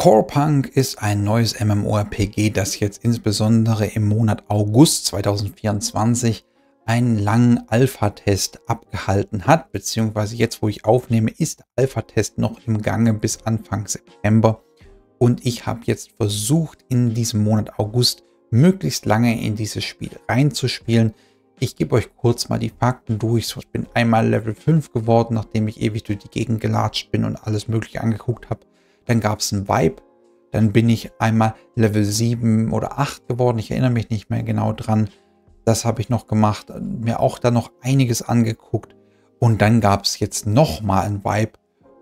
Corepunk ist ein neues MMORPG, das jetzt insbesondere im Monat August 2024 einen langen Alpha-Test abgehalten hat, beziehungsweise jetzt, wo ich aufnehme, ist der Alpha-Test noch im Gange bis Anfang September. Und ich habe jetzt versucht, in diesem Monat August möglichst lange in dieses Spiel reinzuspielen. Ich gebe euch kurz mal die Fakten durch. So, ich bin einmal Level 5 geworden, nachdem ich ewig durch die Gegend gelatscht bin und alles Mögliche angeguckt habe. Dann gab es einen Vibe. Dann bin ich einmal Level 7 oder 8 geworden. Ich erinnere mich nicht mehr genau dran. Das habe ich noch gemacht. Mir auch da noch einiges angeguckt. Und dann gab es jetzt nochmal einen Vibe.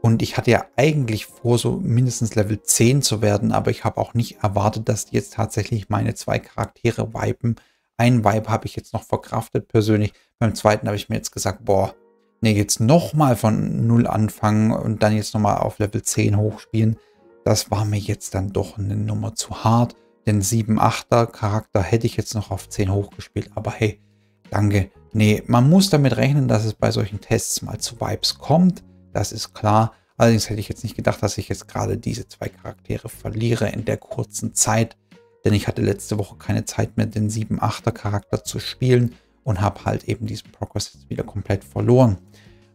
Und ich hatte ja eigentlich vor, so mindestens Level 10 zu werden, aber ich habe auch nicht erwartet, dass jetzt tatsächlich meine zwei Charaktere viben. Einen Vibe habe ich jetzt noch verkraftet persönlich. Beim zweiten habe ich mir jetzt gesagt, boah, nee, jetzt nochmal von 0 anfangen und dann jetzt nochmal auf Level 10 hochspielen. Das war mir jetzt dann doch eine Nummer zu hart. Den 7-8er Charakter hätte ich jetzt noch auf 10 hochgespielt, aber hey, danke. Nee, man muss damit rechnen, dass es bei solchen Tests mal zu Vibes kommt. Das ist klar. Allerdings hätte ich jetzt nicht gedacht, dass ich jetzt gerade diese zwei Charaktere verliere in der kurzen Zeit. Denn ich hatte letzte Woche keine Zeit mehr, den 7-8er Charakter zu spielen und habe halt eben diesen Progress jetzt wieder komplett verloren.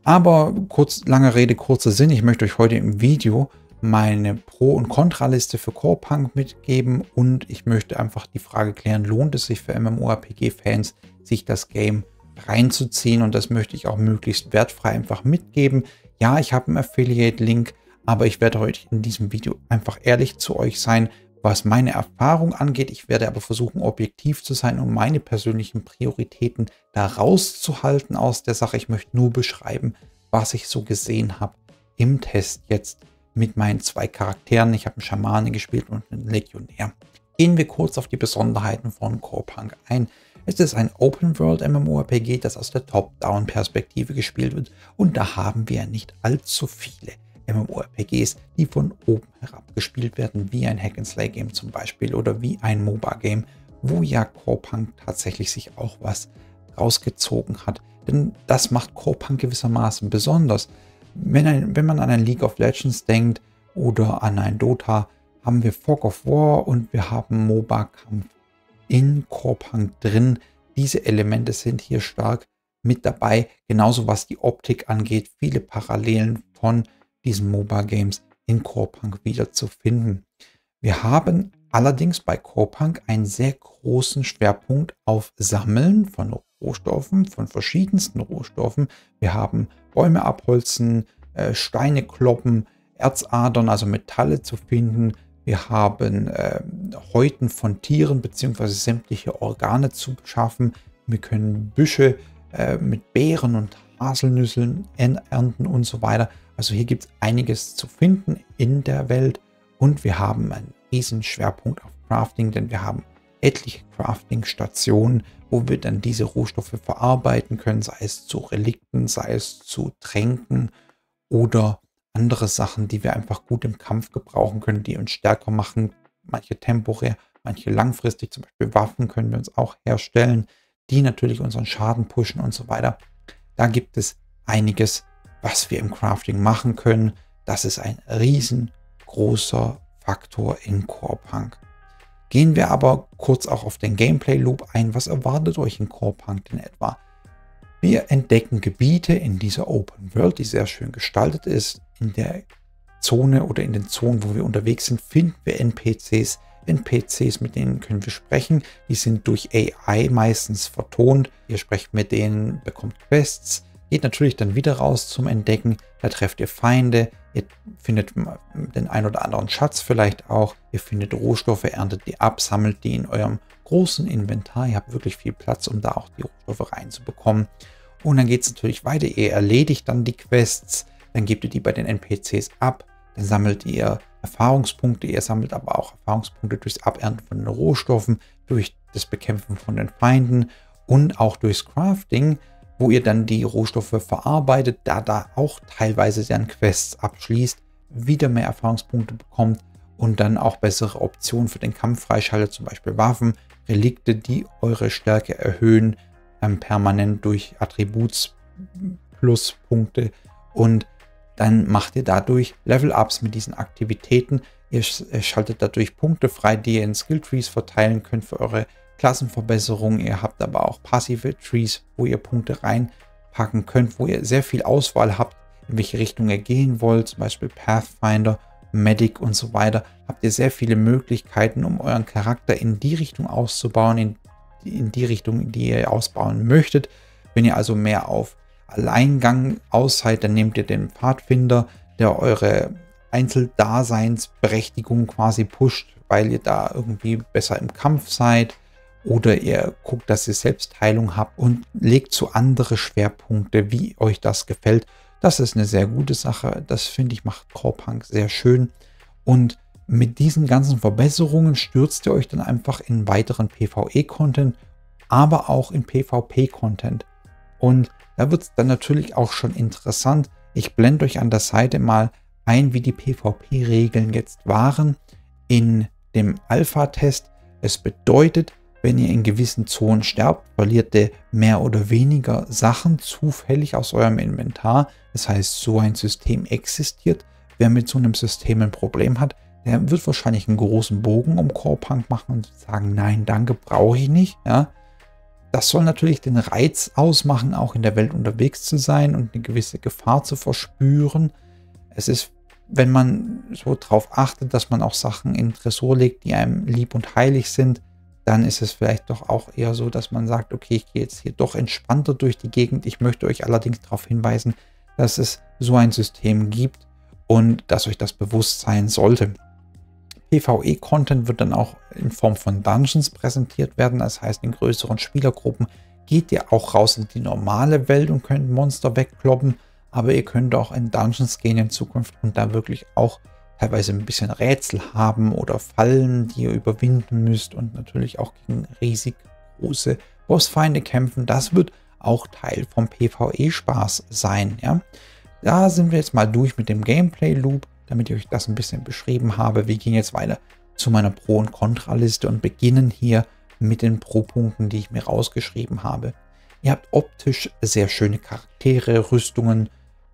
Aber kurz, lange Rede, kurzer Sinn. Ich möchte euch heute im Video meine Pro- und Kontraliste für Corepunk mitgeben. Und ich möchte einfach die Frage klären, lohnt es sich für MMORPG-Fans, sich das Game reinzuziehen? Und das möchte ich auch möglichst wertfrei einfach mitgeben. Ja, ich habe einen Affiliate-Link, aber ich werde heute in diesem Video einfach ehrlich zu euch sein, was meine Erfahrung angeht. Ich werde aber versuchen, objektiv zu sein und meine persönlichen Prioritäten da rauszuhalten aus der Sache. Ich möchte nur beschreiben, was ich so gesehen habe im Test jetzt mit meinen zwei Charakteren. Ich habe einen Schamane gespielt und einen Legionär. Gehen wir kurz auf die Besonderheiten von Corepunk ein. Es ist ein Open-World-MMORPG, das aus der Top-Down-Perspektive gespielt wird, und da haben wir ja nicht allzu viele MMORPGs, die von oben herab gespielt werden, wie ein Hack-and-Slay-Game zum Beispiel oder wie ein MOBA-Game, wo ja Corepunk tatsächlich sich auch was rausgezogen hat. Denn das macht Corepunk gewissermaßen besonders. Wenn man an ein League of Legends denkt oder an ein Dota, haben wir Fog of War und wir haben MOBA-Kampf in Corepunk drin. Diese Elemente sind hier stark mit dabei, genauso was die Optik angeht, viele Parallelen von diesen MOBA-Games in Corepunk wieder zu finden. Wir haben allerdings bei Corepunk einen sehr großen Schwerpunkt auf Sammeln von Rohstoffen, von verschiedensten Rohstoffen. Wir haben Bäume abholzen, Steine kloppen, Erzadern, also Metalle zu finden. Wir haben Häuten von Tieren bzw. sämtliche Organe zu beschaffen. Wir können Büsche mit Beeren und Haselnüsseln ernten und so weiter. Also hier gibt es einiges zu finden in der Welt. Und wir haben einen riesen Schwerpunkt auf Crafting, denn wir haben etliche Crafting-Stationen, wo wir dann diese Rohstoffe verarbeiten können, sei es zu Relikten, sei es zu Tränken oder andere Sachen, die wir einfach gut im Kampf gebrauchen können, die uns stärker machen. Manche temporär, manche langfristig, zum Beispiel Waffen können wir uns auch herstellen, die natürlich unseren Schaden pushen und so weiter. Da gibt es einiges, was wir im Crafting machen können. Das ist ein riesengroßer Faktor in Corepunk. Gehen wir aber kurz auch auf den Gameplay-Loop ein. Was erwartet euch in Corepunk denn etwa? Wir entdecken Gebiete in dieser Open World, die sehr schön gestaltet ist. In der Zone oder in den Zonen, wo wir unterwegs sind, finden wir NPCs. NPCs, mit denen können wir sprechen. Die sind durch AI meistens vertont. Ihr sprecht mit denen, bekommt Quests. Geht natürlich dann wieder raus zum Entdecken. Da trefft ihr Feinde. Ihr findet den ein oder anderen Schatz vielleicht auch. Ihr findet Rohstoffe, erntet die ab, sammelt die in eurem großen Inventar. Ihr habt wirklich viel Platz, um da auch die Rohstoffe reinzubekommen. Und dann geht es natürlich weiter. Ihr erledigt dann die Quests. Dann gebt ihr die bei den NPCs ab. Dann sammelt ihr Erfahrungspunkte. Ihr sammelt aber auch Erfahrungspunkte durchs Abernten von den Rohstoffen, durch das Bekämpfen von den Feinden und auch durchs Crafting, wo ihr dann die Rohstoffe verarbeitet, da auch teilweise dann Quests abschließt, wieder mehr Erfahrungspunkte bekommt und dann auch bessere Optionen für den Kampf freischaltet, zum Beispiel Waffen, Relikte, die eure Stärke erhöhen, permanent durch Attributs-Pluspunkte, und dann macht ihr dadurch Level-Ups mit diesen Aktivitäten. Ihr schaltet dadurch Punkte frei, die ihr in Skill-Trees verteilen könnt für eure Klassenverbesserungen. Ihr habt aber auch passive Trees, wo ihr Punkte reinpacken könnt, wo ihr sehr viel Auswahl habt, in welche Richtung ihr gehen wollt, zum Beispiel Pathfinder, Medic und so weiter. Habt ihr sehr viele Möglichkeiten, um euren Charakter in die Richtung auszubauen, in die Richtung, die ihr ausbauen möchtet. Wenn ihr also mehr auf Alleingang aus seid, dann nehmt ihr den Pfadfinder, der eure Einzeldaseinsberechtigung quasi pusht, weil ihr da irgendwie besser im Kampf seid, oder ihr guckt, dass ihr Selbstheilung habt und legt so andere Schwerpunkte, wie euch das gefällt. Das ist eine sehr gute Sache. Das, finde ich, macht Corepunk sehr schön. Und mit diesen ganzen Verbesserungen stürzt ihr euch dann einfach in weiteren PvE-Content, aber auch in PvP-Content. Und da wird es dann natürlich auch schon interessant. Ich blende euch an der Seite mal ein, wie die PvP-Regeln jetzt waren in dem Alpha-Test. Es bedeutet, wenn ihr in gewissen Zonen sterbt, verliert ihr mehr oder weniger Sachen zufällig aus eurem Inventar. Das heißt, so ein System existiert. Wer mit so einem System ein Problem hat, der wird wahrscheinlich einen großen Bogen um Corepunk machen und sagen, nein, danke, brauche ich nicht. Ja? Das soll natürlich den Reiz ausmachen, auch in der Welt unterwegs zu sein und eine gewisse Gefahr zu verspüren. Es ist, wenn man so darauf achtet, dass man auch Sachen in den Tresor legt, die einem lieb und heilig sind, dann ist es vielleicht doch auch eher so, dass man sagt, okay, ich gehe jetzt hier doch entspannter durch die Gegend. Ich möchte euch allerdings darauf hinweisen, dass es so ein System gibt und dass euch das bewusst sein sollte. PvE-Content wird dann auch in Form von Dungeons präsentiert werden. Das heißt, in größeren Spielergruppen geht ihr auch raus in die normale Welt und könnt Monster wegkloppen. Aber ihr könnt auch in Dungeons gehen in Zukunft und da wirklich auch teilweise ein bisschen Rätsel haben oder Fallen, die ihr überwinden müsst, und natürlich auch gegen riesig große Bossfeinde kämpfen. Das wird auch Teil vom PvE-Spaß sein. Ja? Da sind wir jetzt mal durch mit dem Gameplay-Loop, damit ich euch das ein bisschen beschrieben habe. Wir gehen jetzt weiter zu meiner Pro- und Kontraliste und beginnen hier mit den Pro-Punkten, die ich mir rausgeschrieben habe. Ihr habt optisch sehr schöne Charaktere, Rüstungen,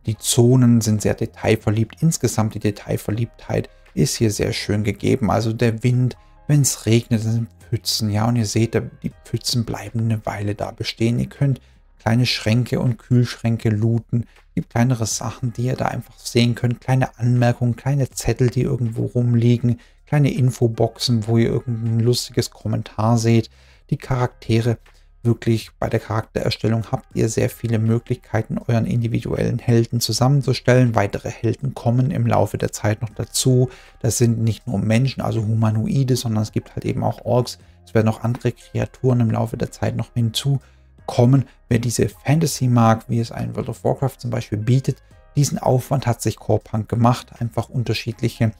die Zonen sind sehr detailverliebt. Insgesamt die Detailverliebtheit ist hier sehr schön gegeben. Also der Wind, wenn es regnet, sind Pfützen. Ja, und ihr seht, die Pfützen bleiben eine Weile da bestehen. Ihr könnt kleine Schränke und Kühlschränke looten. Es gibt kleinere Sachen, die ihr da einfach sehen könnt. Kleine Anmerkungen, kleine Zettel, die irgendwo rumliegen. Kleine Infoboxen, wo ihr irgendein lustiges Kommentar seht. Die Charaktere. Wirklich bei der Charaktererstellung habt ihr sehr viele Möglichkeiten, euren individuellen Helden zusammenzustellen. Weitere Helden kommen im Laufe der Zeit noch dazu. Das sind nicht nur Menschen, also Humanoide, sondern es gibt halt eben auch Orks. Es werden auch andere Kreaturen im Laufe der Zeit noch hinzukommen. Wer diese Fantasy mag, wie es ein World of Warcraft zum Beispiel bietet, diesen Aufwand hat sich Corepunk gemacht, einfach unterschiedliche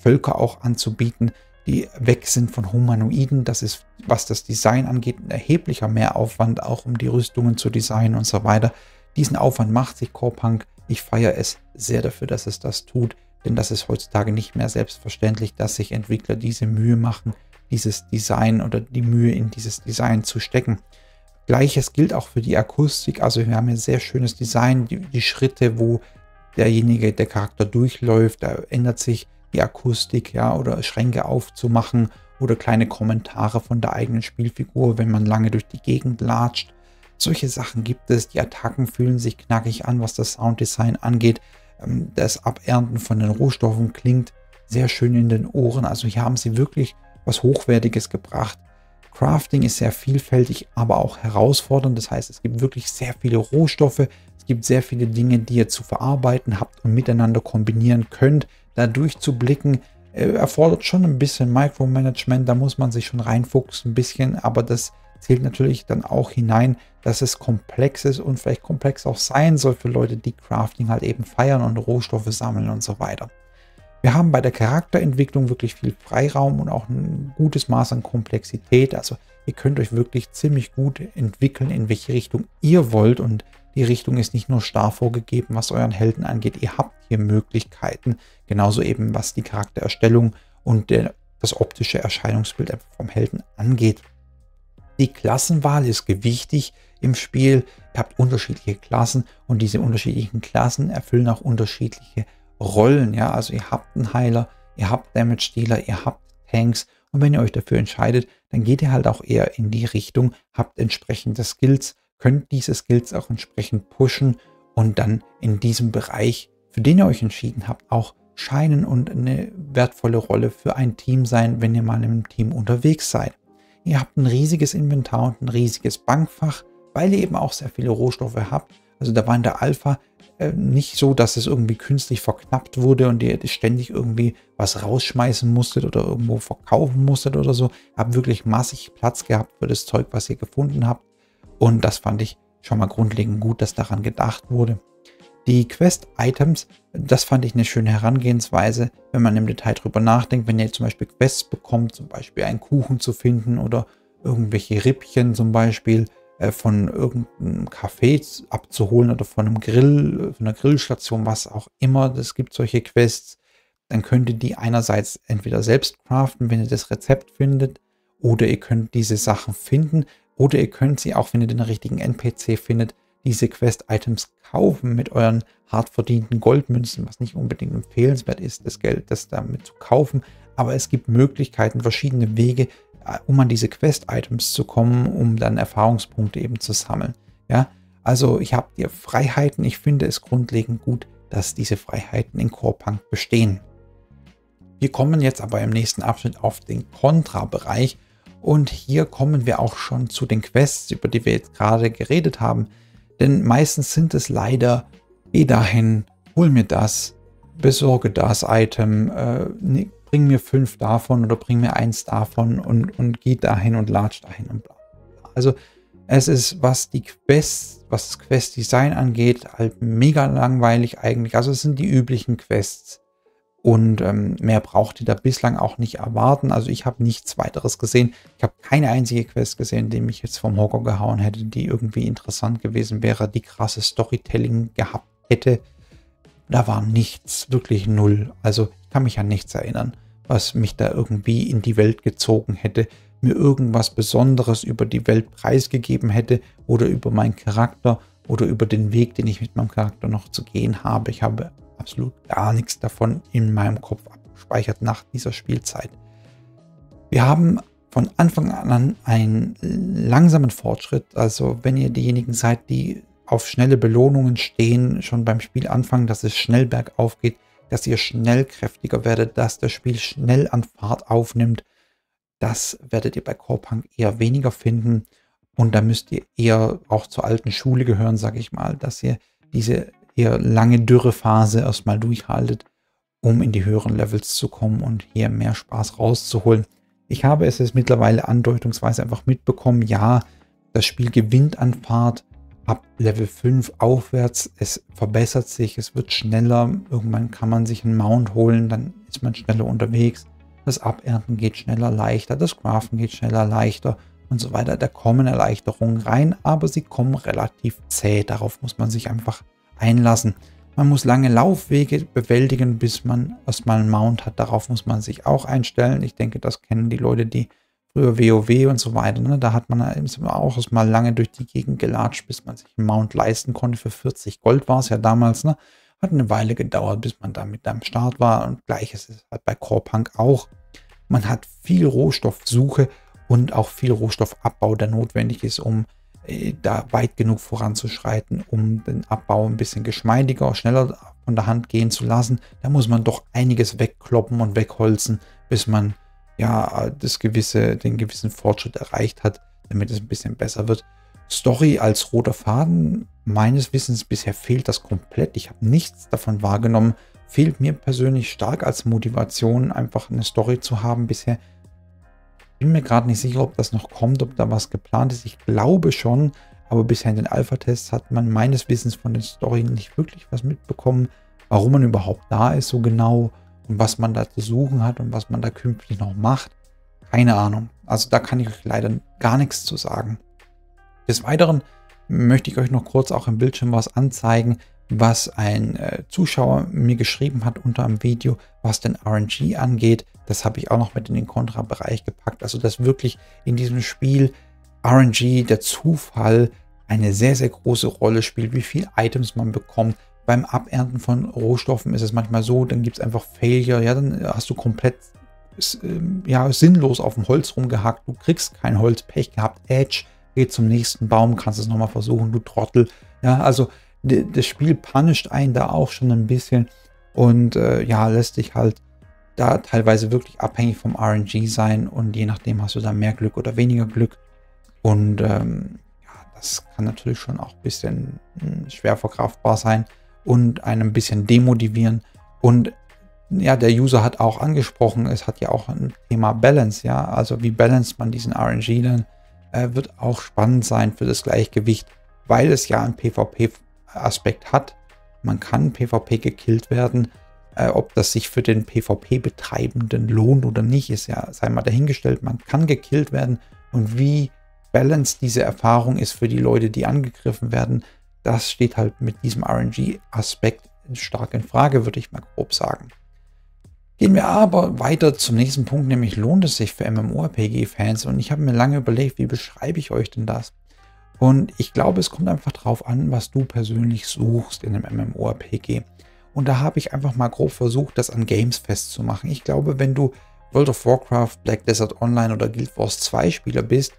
Völker auch anzubieten, die weg sind von Humanoiden. Das ist, was das Design angeht, ein erheblicher Mehraufwand, auch um die Rüstungen zu designen und so weiter. Diesen Aufwand macht sich Corepunk. Ich feiere es sehr dafür, dass es das tut, denn das ist heutzutage nicht mehr selbstverständlich, dass sich Entwickler diese Mühe machen, dieses Design oder die Mühe in dieses Design zu stecken. Gleiches gilt auch für die Akustik. Also wir haben hier sehr schönes Design. Die Schritte, wo der Charakter durchläuft, da ändert sich die Akustik, ja, oder Schränke aufzumachen oder kleine Kommentare von der eigenen Spielfigur, wenn man lange durch die Gegend latscht. Solche Sachen gibt es. Die Attacken fühlen sich knackig an, was das Sounddesign angeht. Das Abernten von den Rohstoffen klingt sehr schön in den Ohren. Also hier haben sie wirklich was Hochwertiges gebracht. Crafting ist sehr vielfältig, aber auch herausfordernd. Das heißt, es gibt wirklich sehr viele Rohstoffe. Es gibt sehr viele Dinge, die ihr zu verarbeiten habt und miteinander kombinieren könnt. Da durchzublicken, erfordert schon ein bisschen Micromanagement, da muss man sich schon reinfuchsen ein bisschen, aber das zählt natürlich dann auch hinein, dass es komplex ist und vielleicht komplex auch sein soll für Leute, die Crafting halt eben feiern und Rohstoffe sammeln und so weiter. Wir haben bei der Charakterentwicklung wirklich viel Freiraum und auch ein gutes Maß an Komplexität, also ihr könnt euch wirklich ziemlich gut entwickeln, in welche Richtung ihr wollt, und die Richtung ist nicht nur starr vorgegeben, was euren Helden angeht. Ihr habt hier Möglichkeiten, genauso eben was die Charaktererstellung und das optische Erscheinungsbild vom Helden angeht. Die Klassenwahl ist gewichtig im Spiel. Ihr habt unterschiedliche Klassen und diese unterschiedlichen Klassen erfüllen auch unterschiedliche Rollen. Ja? Also ihr habt einen Heiler, ihr habt Damage-Dealer, ihr habt Tanks und wenn ihr euch dafür entscheidet, dann geht ihr halt auch eher in die Richtung, habt entsprechende Skills, könnt diese Skills auch entsprechend pushen und dann in diesem Bereich, für den ihr euch entschieden habt, auch scheinen und eine wertvolle Rolle für ein Team sein, wenn ihr mal in einem Team unterwegs seid. Ihr habt ein riesiges Inventar und ein riesiges Bankfach, weil ihr eben auch sehr viele Rohstoffe habt. Also da war in der Alpha nicht so, dass es irgendwie künstlich verknappt wurde und ihr ständig irgendwie was rausschmeißen musstet oder irgendwo verkaufen musstet oder so. Habt wirklich massig Platz gehabt für das Zeug, was ihr gefunden habt. Und das fand ich schon mal grundlegend gut, dass daran gedacht wurde. Die Quest-Items, das fand ich eine schöne Herangehensweise, wenn man im Detail drüber nachdenkt, wenn ihr zum Beispiel Quests bekommt, zum Beispiel einen Kuchen zu finden oder irgendwelche Rippchen zum Beispiel von irgendeinem Café abzuholen oder von einem Grill, von einer Grillstation, was auch immer, es gibt solche Quests, dann könnt ihr die einerseits entweder selbst craften, wenn ihr das Rezept findet, oder ihr könnt diese Sachen finden, oder ihr könnt sie auch, wenn ihr den richtigen NPC findet, diese Quest-Items kaufen mit euren hart verdienten Goldmünzen, was nicht unbedingt empfehlenswert ist, das Geld, das damit zu kaufen. Aber es gibt Möglichkeiten, verschiedene Wege, um an diese Quest-Items zu kommen, um dann Erfahrungspunkte eben zu sammeln. Ja, also ich habe hier Freiheiten. Ich finde es grundlegend gut, dass diese Freiheiten in Corepunk bestehen. Wir kommen jetzt aber im nächsten Abschnitt auf den Contra-Bereich. Und hier kommen wir auch schon zu den Quests, über die wir jetzt gerade geredet haben. Denn meistens sind es leider, geh dahin, hol mir das, besorge das Item, bring mir 5 davon oder bring mir 1 davon und geh dahin und latsch dahin und bla bla. Also es ist, was das Quest-Design angeht, halt mega langweilig eigentlich. Also es sind die üblichen Quests und mehr braucht ihr da bislang auch nicht erwarten. Also ich habe nichts weiteres gesehen. Ich habe keine einzige Quest gesehen, die mich jetzt vom Hocker gehauen hätte, die irgendwie interessant gewesen wäre, die krasse Storytelling gehabt hätte. Da war nichts, wirklich null. Also ich kann mich an nichts erinnern, was mich da irgendwie in die Welt gezogen hätte, mir irgendwas Besonderes über die Welt preisgegeben hätte oder über meinen Charakter oder über den Weg, den ich mit meinem Charakter noch zu gehen habe. Ich habe absolut gar nichts davon in meinem Kopf abgespeichert nach dieser Spielzeit. Wir haben von Anfang an einen langsamen Fortschritt. Also wenn ihr diejenigen seid, die auf schnelle Belohnungen stehen, schon beim Spiel anfangen, dass es schnell bergauf geht, dass ihr schnell kräftiger werdet, dass das Spiel schnell an Fahrt aufnimmt, das werdet ihr bei Corepunk eher weniger finden. Und da müsst ihr eher auch zur alten Schule gehören, sage ich mal, dass ihr diese eher lange Dürrephase erstmal durchhaltet, um in die höheren Levels zu kommen und hier mehr Spaß rauszuholen. Ich habe es jetzt mittlerweile andeutungsweise einfach mitbekommen, ja, das Spiel gewinnt an Fahrt. Ab Level 5 aufwärts, es verbessert sich, es wird schneller, irgendwann kann man sich einen Mount holen, dann ist man schneller unterwegs, das Abernten geht schneller, leichter, das Craften geht schneller, leichter und so weiter. Da kommen Erleichterungen rein, aber sie kommen relativ zäh, darauf muss man sich einfach einlassen. Man muss lange Laufwege bewältigen, bis man erstmal einen Mount hat, darauf muss man sich auch einstellen. Ich denke, das kennen die Leute, die früher WoW und so weiter, ne? Da hat man auch erstmal lange durch die Gegend gelatscht, bis man sich einen Mount leisten konnte. Für 40 Gold war es ja damals, ne? Hat eine Weile gedauert, bis man damit am Start war. Und gleiches ist halt bei Corepunk auch. Man hat viel Rohstoffsuche und auch viel Rohstoffabbau, der notwendig ist, um da weit genug voranzuschreiten, um den Abbau ein bisschen geschmeidiger, schneller von der Hand gehen zu lassen. Da muss man doch einiges wegkloppen und wegholzen, bis man ja, den gewissen Fortschritt erreicht hat, damit es ein bisschen besser wird. Story als roter Faden, meines Wissens bisher fehlt das komplett. Ich habe nichts davon wahrgenommen. Fehlt mir persönlich stark als Motivation, einfach eine Story zu haben bisher. Bin mir gerade nicht sicher, ob das noch kommt, ob da was geplant ist. Ich glaube schon, aber bisher in den Alpha-Tests hat man meines Wissens von den Storyen nicht wirklich was mitbekommen, warum man überhaupt da ist so genau. Und was man da zu suchen hat und was man da künftig noch macht, keine Ahnung. Also da kann ich euch leider gar nichts zu sagen. Des Weiteren möchte ich euch noch kurz auch im Bildschirm was anzeigen, was ein Zuschauer mir geschrieben hat unter einem Video, was den RNG angeht. Das habe ich auch noch mit in den Contra-Bereich gepackt. Also dass wirklich in diesem Spiel RNG, der Zufall, eine sehr, sehr große Rolle spielt, wie viele Items man bekommt, Beim Abernten von Rohstoffen ist es manchmal so, dann gibt es einfach Failure, ja, dann hast du komplett ja, sinnlos auf dem Holz rumgehackt, du kriegst kein Holz, Pech gehabt, Edge, geh zum nächsten Baum, kannst es nochmal versuchen, du Trottel. Ja, also das Spiel punisht einen da auch schon ein bisschen und ja, lässt dich halt da teilweise wirklich abhängig vom RNG sein und je nachdem hast du da mehr Glück oder weniger Glück und ja, das kann natürlich schon auch ein bisschen schwer verkraftbar sein und einen ein bisschen demotivieren. Und ja, der User hat auch angesprochen, es hat ja auch ein Thema Balance, ja, also wie balanced man diesen RNG dann, wird auch spannend sein für das Gleichgewicht, weil es ja einen PvP-Aspekt hat. Man kann PvP gekillt werden, ob das sich für den PvP-Betreibenden lohnt oder nicht, ist ja, sei mal dahingestellt, man kann gekillt werden und wie balanced diese Erfahrung ist für die Leute, die angegriffen werden, das steht halt mit diesem RNG-Aspekt stark in Frage, würde ich mal grob sagen. Gehen wir aber weiter zum nächsten Punkt, nämlich lohnt es sich für MMORPG-Fans? Und ich habe mir lange überlegt, wie beschreibe ich euch denn das? Und ich glaube, es kommt einfach drauf an, was du persönlich suchst in einem MMORPG. Und da habe ich einfach mal grob versucht, das an Games festzumachen. Ich glaube, wenn du World of Warcraft, Black Desert Online oder Guild Wars 2 Spieler bist,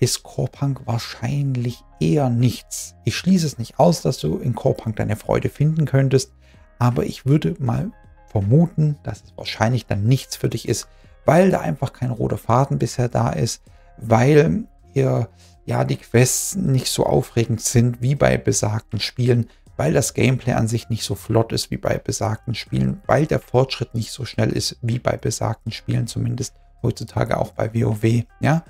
ist Corepunk wahrscheinlich eher nichts. Ich schließe es nicht aus, dass du in Corepunk deine Freude finden könntest, aber ich würde mal vermuten, dass es wahrscheinlich dann nichts für dich ist, weil da einfach kein roter Faden bisher da ist, weil ihr ja die Quests nicht so aufregend sind wie bei besagten Spielen, weil das Gameplay an sich nicht so flott ist wie bei besagten Spielen, weil der Fortschritt nicht so schnell ist wie bei besagten Spielen, zumindest heutzutage auch bei WoW, ja.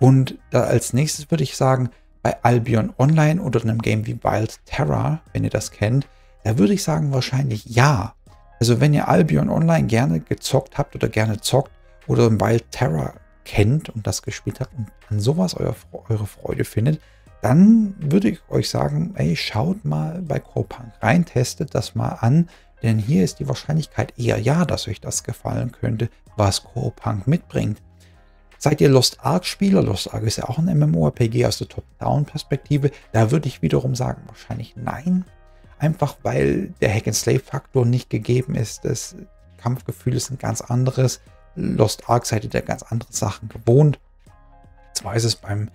Und da als nächstes würde ich sagen, bei Albion Online oder einem Game wie Wild Terra, wenn ihr das kennt, da würde ich sagen wahrscheinlich ja. Also wenn ihr Albion Online gerne gezockt habt oder gerne zockt oder Wild Terra kennt und das gespielt habt und an sowas eure Freude findet, dann würde ich euch sagen, ey, schaut mal bei Corepunk rein, testet das mal an, denn hier ist die Wahrscheinlichkeit eher ja, dass euch das gefallen könnte, was Corepunk mitbringt. Seid ihr Lost Ark-Spieler? Lost Ark ist ja auch ein MMORPG aus der Top-Down-Perspektive. Da würde ich wiederum sagen, wahrscheinlich nein. Einfach weil der Hack-and-Slay-Faktor nicht gegeben ist. Das Kampfgefühl ist ein ganz anderes. Lost Ark seid ihr da ganz andere Sachen gewohnt. Zwar ist es beim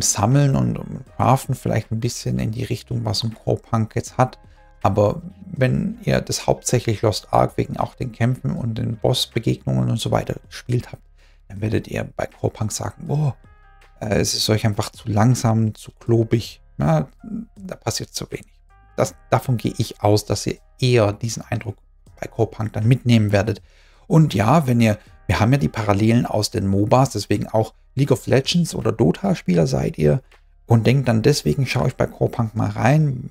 Sammeln und Craften vielleicht ein bisschen in die Richtung, was ein Corepunk jetzt hat. Aber wenn ihr das hauptsächlich Lost Ark wegen auch den Kämpfen und den Bossbegegnungen und so weiter gespielt habt, dann werdet ihr bei Corepunk sagen, oh, es ist euch einfach zu langsam, zu klobig, na, da passiert zu wenig. Davon gehe ich aus, dass ihr eher diesen Eindruck bei Corepunk dann mitnehmen werdet. Und ja, wir haben ja die Parallelen aus den MOBAs, deswegen auch League of Legends oder Dota-Spieler seid ihr und denkt dann, deswegen schaue ich bei Corepunk mal rein.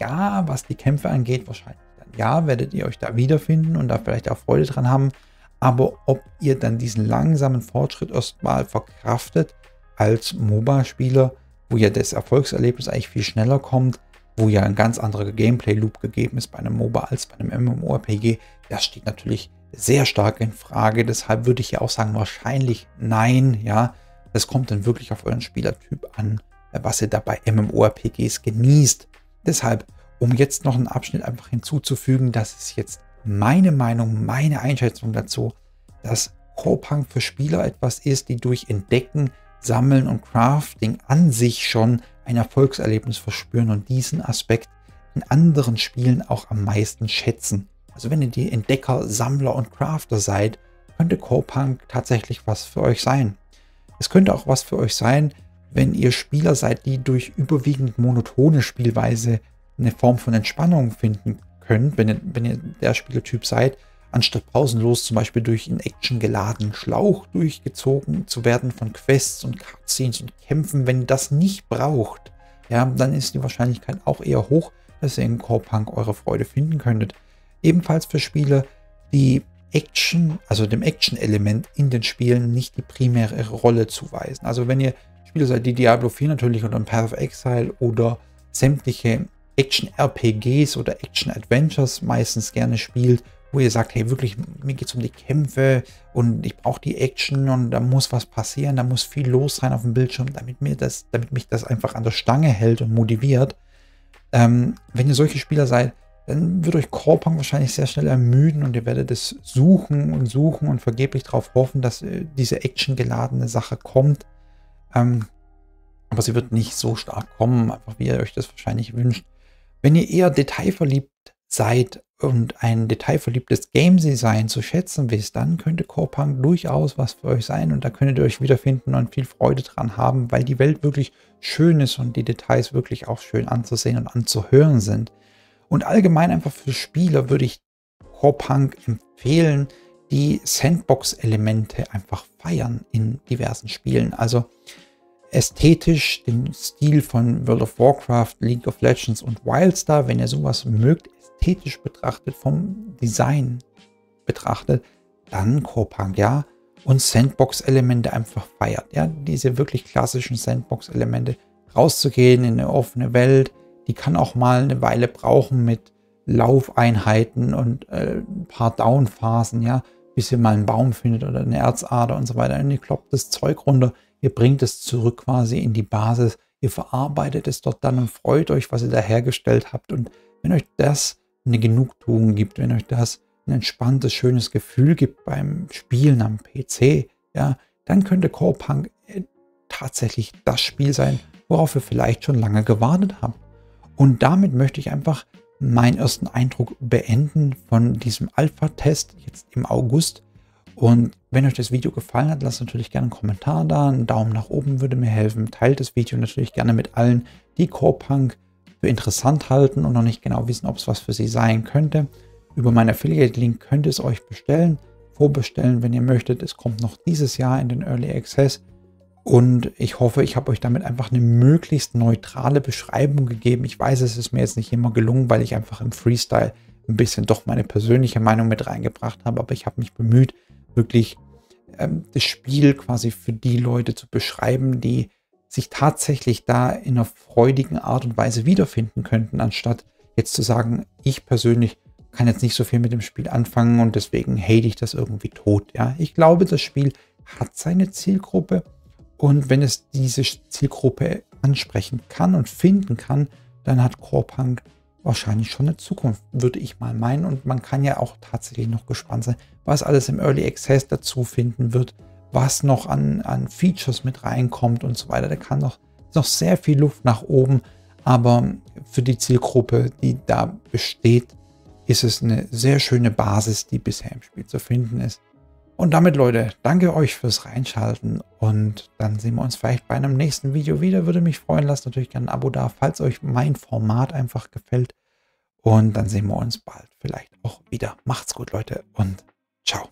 Ja, was die Kämpfe angeht, wahrscheinlich dann ja, werdet ihr euch da wiederfinden und da vielleicht auch Freude dran haben. Aber ob ihr dann diesen langsamen Fortschritt erstmal verkraftet als MOBA-Spieler, wo ja das Erfolgserlebnis eigentlich viel schneller kommt, wo ja ein ganz anderer Gameplay-Loop gegeben ist bei einem MOBA als bei einem MMORPG, das steht natürlich sehr stark in Frage. Deshalb würde ich ja auch sagen, wahrscheinlich nein, ja. Das kommt dann wirklich auf euren Spielertyp an, was ihr da bei MMORPGs genießt. Deshalb, um jetzt noch einen Abschnitt einfach hinzuzufügen, dass es jetzt meine Meinung, meine Einschätzung dazu, dass Corepunk für Spieler etwas ist, die durch Entdecken, Sammeln und Crafting an sich schon ein Erfolgserlebnis verspüren und diesen Aspekt in anderen Spielen auch am meisten schätzen. Also wenn ihr die Entdecker, Sammler und Crafter seid, könnte Corepunk tatsächlich was für euch sein. Es könnte auch was für euch sein, wenn ihr Spieler seid, die durch überwiegend monotone Spielweise eine Form von Entspannung finden könnt, wenn ihr der Spielertyp seid, anstatt pausenlos zum Beispiel durch einen actiongeladenen Schlauch durchgezogen zu werden von Quests und Cutscenes und Kämpfen. Wenn ihr das nicht braucht, ja, dann ist die Wahrscheinlichkeit auch eher hoch, dass ihr in Corepunk eure Freude finden könntet. Ebenfalls für Spieler, die Action, also dem Action-Element in den Spielen nicht die primäre Rolle zuweisen. Also wenn ihr Spieler seid, die Diablo 4 natürlich oder Path of Exile oder sämtliche Action-RPGs oder Action-Adventures meistens gerne spielt, wo ihr sagt, hey, wirklich, mir geht es um die Kämpfe und ich brauche die Action und da muss was passieren, da muss viel los sein auf dem Bildschirm, damit mich das einfach an der Stange hält und motiviert, Wenn ihr solche Spieler seid, dann wird euch Corepunk wahrscheinlich sehr schnell ermüden und ihr werdet es suchen und vergeblich darauf hoffen, dass diese actiongeladene Sache kommt. Aber sie wird nicht so stark kommen, einfach wie ihr euch das wahrscheinlich wünscht. Wenn ihr eher detailverliebt seid und ein detailverliebtes Game-Design zu schätzen wisst, dann könnte Corepunk durchaus was für euch sein und da könntet ihr euch wiederfinden und viel Freude dran haben, weil die Welt wirklich schön ist und die Details wirklich auch schön anzusehen und anzuhören sind. Und allgemein einfach für Spieler würde ich Corepunk empfehlen, die Sandbox-Elemente einfach feiern in diversen Spielen. Also ästhetisch den Stil von World of Warcraft, League of Legends und Wildstar, wenn ihr sowas mögt, ästhetisch betrachtet, vom Design betrachtet, dann Corepunk, ja, und Sandbox-Elemente einfach feiert, ja, diese wirklich klassischen Sandbox-Elemente, rauszugehen in eine offene Welt, die kann auch mal eine Weile brauchen mit Laufeinheiten und ein paar Downphasen, ja, bis ihr mal einen Baum findet oder eine Erzader und so weiter, und ihr kloppt das Zeug runter. Ihr bringt es zurück quasi in die Basis, ihr verarbeitet es dort dann und freut euch, was ihr da hergestellt habt. Und wenn euch das eine Genugtuung gibt, wenn euch das ein entspanntes, schönes Gefühl gibt beim Spielen am PC, ja, dann könnte Corepunk tatsächlich das Spiel sein, worauf ihr vielleicht schon lange gewartet habt. Und damit möchte ich einfach meinen ersten Eindruck beenden von diesem Alpha-Test jetzt im August. Und wenn euch das Video gefallen hat, lasst natürlich gerne einen Kommentar da, einen Daumen nach oben würde mir helfen. Teilt das Video natürlich gerne mit allen, die Corepunk für interessant halten und noch nicht genau wissen, ob es was für sie sein könnte. Über meinen Affiliate-Link könnt ihr es euch bestellen, vorbestellen, wenn ihr möchtet. Es kommt noch dieses Jahr in den Early Access. Und ich hoffe, ich habe euch damit einfach eine möglichst neutrale Beschreibung gegeben. Ich weiß, es ist mir jetzt nicht immer gelungen, weil ich einfach im Freestyle ein bisschen doch meine persönliche Meinung mit reingebracht habe. Aber ich habe mich bemüht, wirklich das Spiel quasi für die Leute zu beschreiben, die sich tatsächlich da in einer freudigen Art und Weise wiederfinden könnten, anstatt jetzt zu sagen, ich persönlich kann jetzt nicht so viel mit dem Spiel anfangen und deswegen hate ich das irgendwie tot. Ja, ich glaube, das Spiel hat seine Zielgruppe und wenn es diese Zielgruppe ansprechen kann und finden kann, dann hat Corepunk wahrscheinlich schon eine Zukunft, würde ich mal meinen. Und man kann ja auch tatsächlich noch gespannt sein, was alles im Early Access dazu finden wird, was noch an Features mit reinkommt und so weiter. Da kann noch sehr viel Luft nach oben, aber für die Zielgruppe, die da besteht, ist es eine sehr schöne Basis, die bisher im Spiel zu finden ist. Und damit, Leute, danke euch fürs Reinschalten und dann sehen wir uns vielleicht bei einem nächsten Video wieder. Würde mich freuen, lasst natürlich gerne ein Abo da, falls euch mein Format einfach gefällt. Und dann sehen wir uns bald vielleicht auch wieder. Macht's gut, Leute, und ciao.